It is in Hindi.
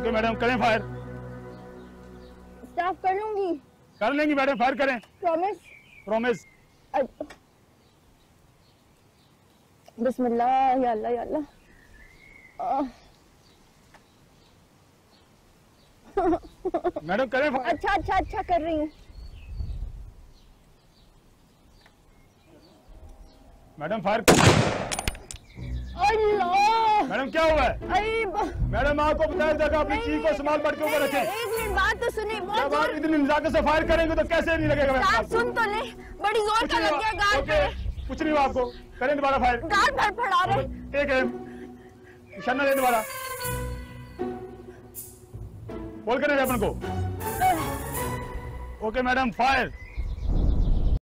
ओके मैडम, करें फायर। स्टाफ कर लूंगी। कर लेंगी मैडम, फायर करें। प्रॉमिस। प्रॉमिस। बिस्मिल्लाह, या अल्लाह या अल्लाह। मैडम करें फायर। अच्छा अच्छा अच्छा कर रही हूँ मैडम। फायर। अल्लाह मैडम क्या हुआ है? मैडम आपको बताया था कि अपनी चीज को संभाल बढ़ के ऊपर रखें। एक मिनट बात तो सुनिए। जब आप इतनी नजाकत से फायर करेंगे तो कैसे नहीं लगेगा मैडम? आप सुन तो ले, बड़ी जोर का लग गया गाल पे। कुछ नहीं हुआ आपको, करें दोबारा फायर। गाल फड़फड़ा रहे। एक है निशाना ले दोबारा, बोल कर अपन को। Okay madam fire.